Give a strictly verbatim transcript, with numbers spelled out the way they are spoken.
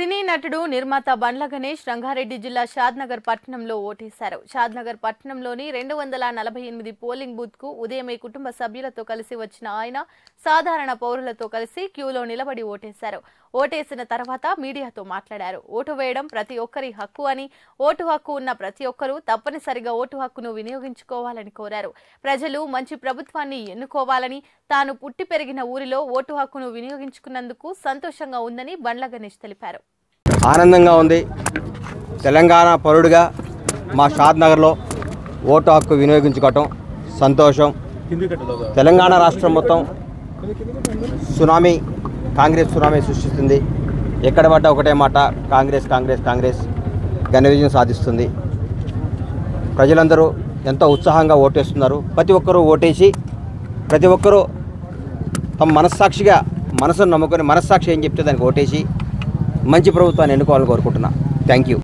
సినీ నటుడు నిర్మాత బండ్ల గణేష్ రంగారెడ్డి జిల్లా షాద్నగర్ పట్టణంలో ఓటేశారు. షాద్నగర్ పట్టణంలోని రెండు వందల నలభై ఎనిమిది పోలింగ్ బూత్ కు ఉదయమే కుటుంబ సభ్యులతో కలిసి వచ్చిన ఆయన సాధారణ పౌరులతో కలిసి క్యూలో నిలబడి ఓటేశారు. ఓటేసిన తర్వాత మీడియాతో మాట్లాడారు. ఓటు వేయడం ప్రతి ఒక్కరి హక్కు అని, ఓటు హక్కు ఉన్న ప్రతి ఒక్కరూ తప్పనిసరిగా ఓటు హక్కును వినియోగించుకోవాలని కోరారు. ప్రజలు మంచి ప్రభుత్వాన్ని ఎన్నుకోవాలని, తాను పుట్టి పెరిగిన ఊరిలో ఓటు హక్కును వినియోగించుకున్నందుకు సంతోషంగా ఉందని బండ్ల గణేష్ తెలిపారు. ఆనందంగా ఉంది. తెలంగాణ పౌరుడిగా మా షాద్నగర్లో ఓటు హక్కు వినియోగించుకోవటం సంతోషం. తెలంగాణ రాష్ట్రం మొత్తం సునామీ, కాంగ్రెస్ సునామీ సృష్టిస్తుంది. ఎక్కడ పడ్డా ఒకటే మాట, కాంగ్రెస్ కాంగ్రెస్ కాంగ్రెస్ ఘన విజయం సాధిస్తుంది. ప్రజలందరూ ఎంతో ఉత్సాహంగా ఓటేస్తున్నారు. ప్రతి ఒక్కరూ ఓటేసి ప్రతి ఒక్కరూ తమ మనస్సాక్షిగా, మనసును నమ్ముకొని మనస్సాక్షి ఏం చెప్తే దానికి ఓటేసి మంచి ప్రభుత్వాన్ని ఎన్నుకోవాలని కోరుకుంటున్నా. Thank you.